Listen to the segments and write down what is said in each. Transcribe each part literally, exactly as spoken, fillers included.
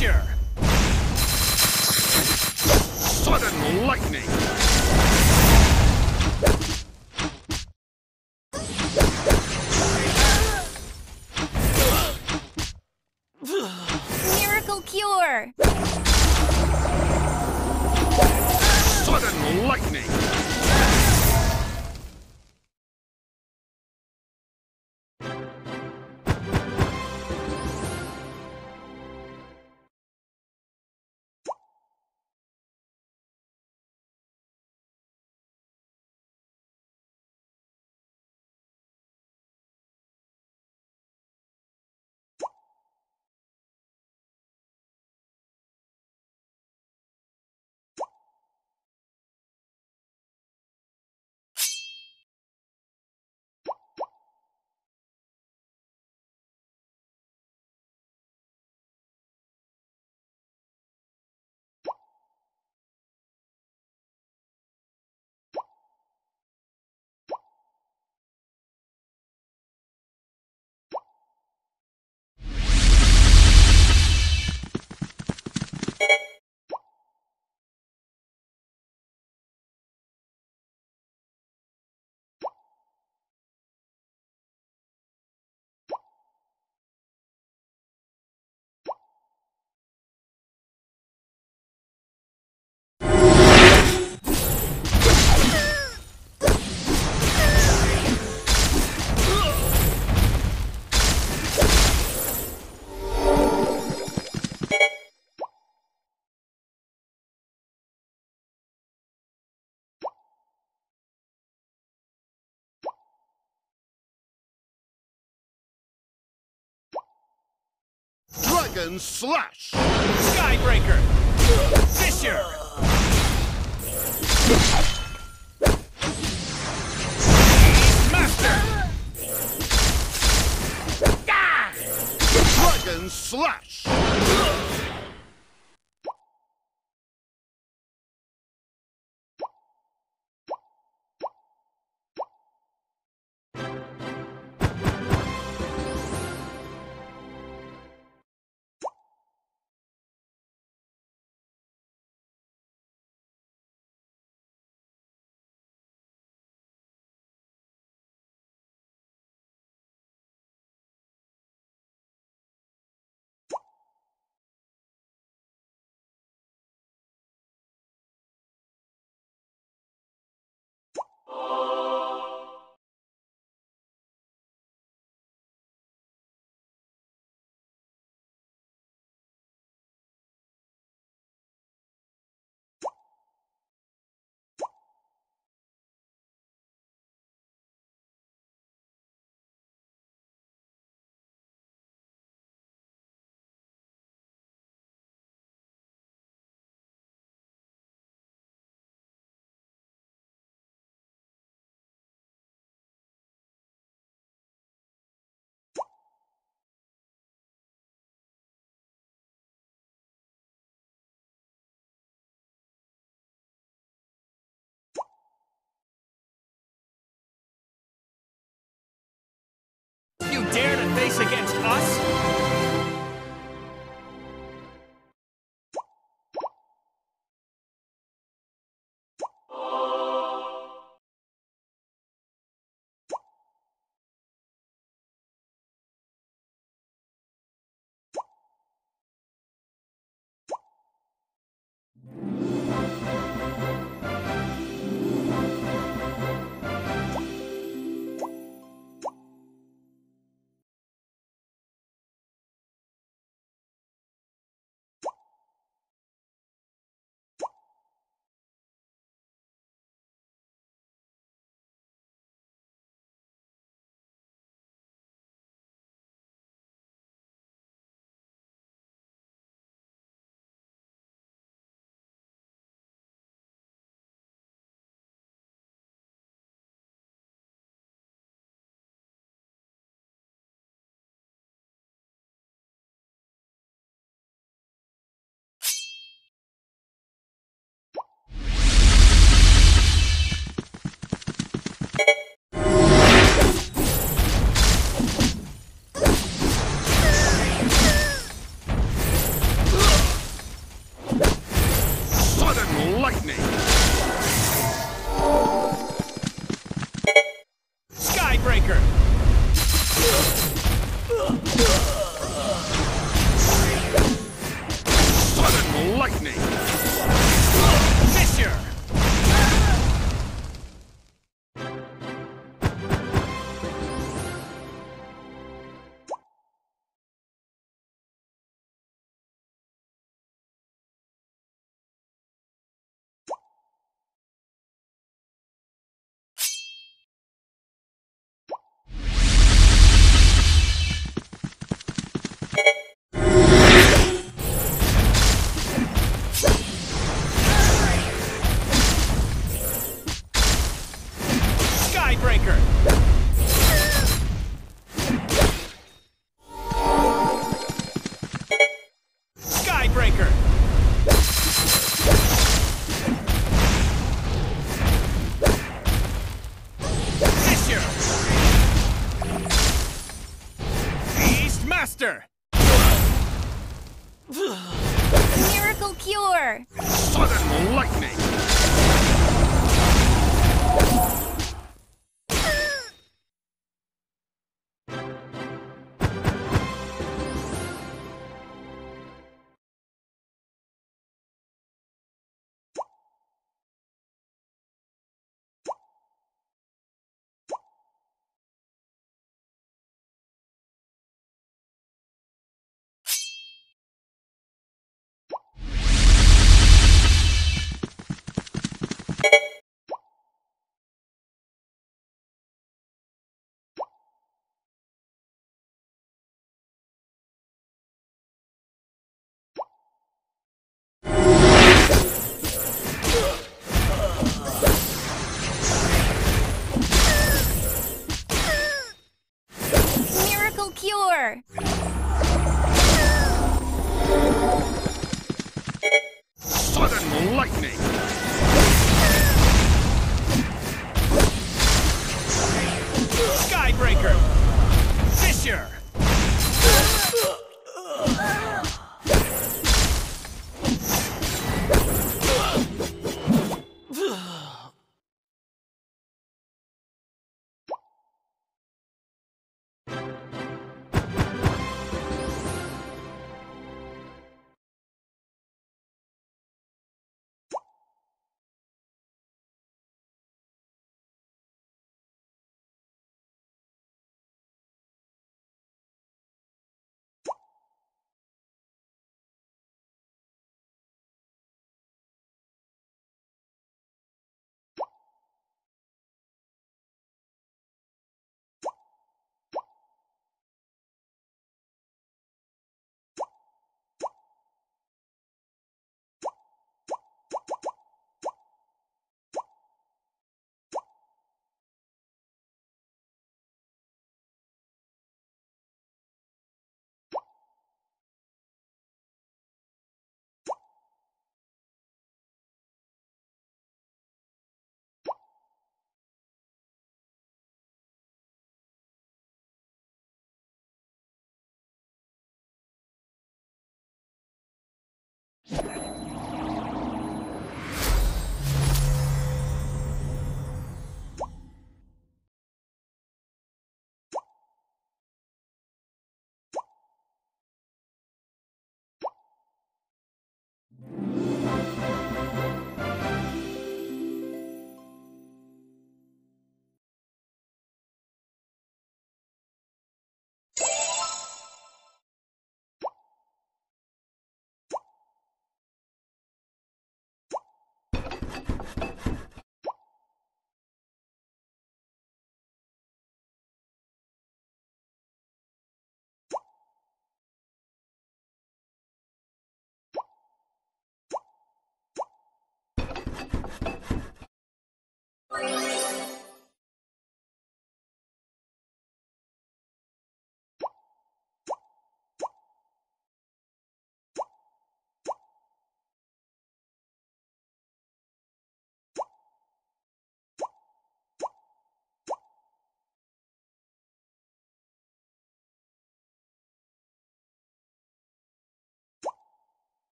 Meteor! Sudden lightning! Miracle cure! Sudden lightning! Dragon Slash! Skybreaker! Fissure! Master! Ah! Dragon Slash! Dare to face against us? lightning! Fissure! Miracle cure! Sudden lightning! Cure! Sudden lightning! Skybreaker! Fissure!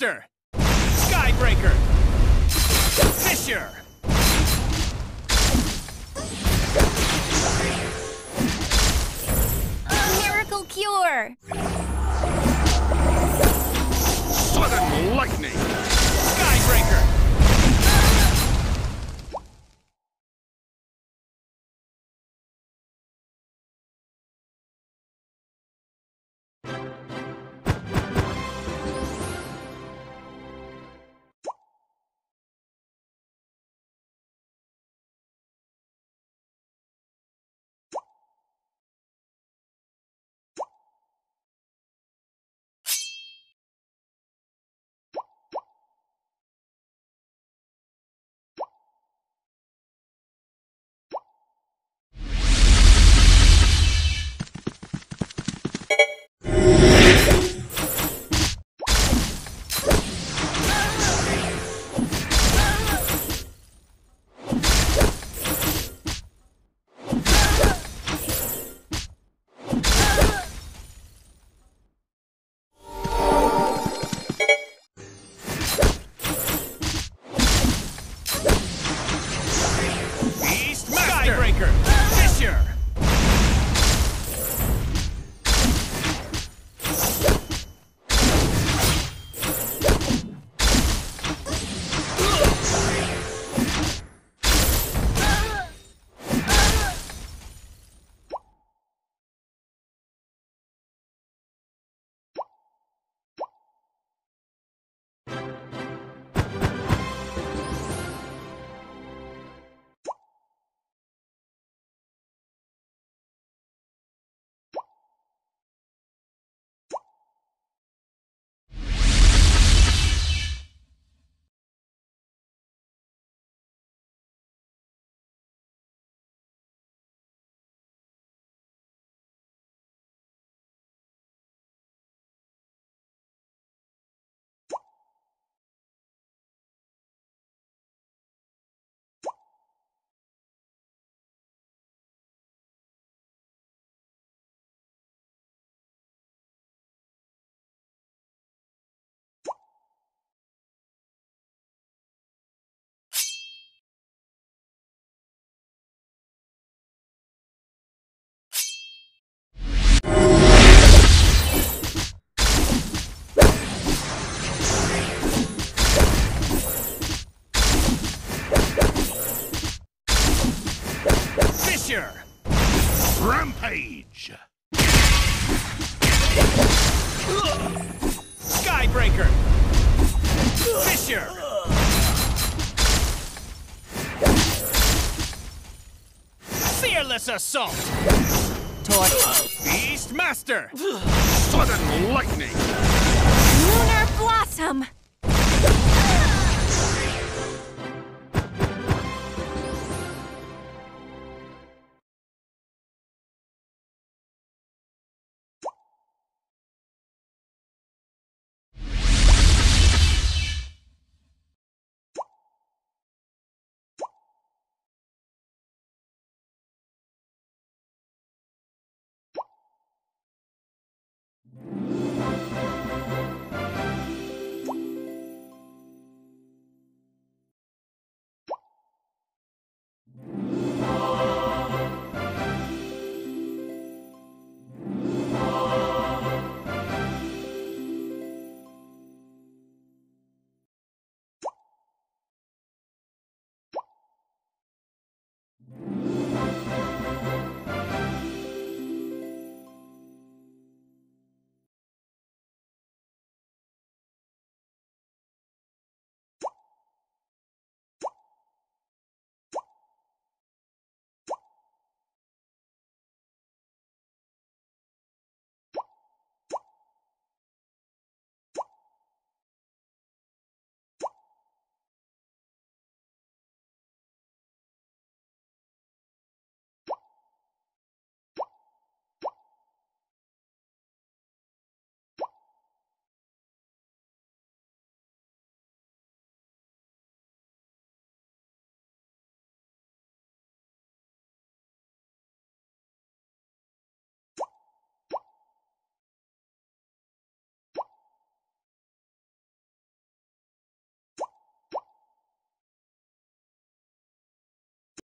Buster! Skybreaker! Fisher! Miracle Cure! Sudden Lightning! Skybreaker! Rampage! Skybreaker! Fisher! Fearless Assault! Torch! Beast Master! Sudden Lightning! Lunar Blossom!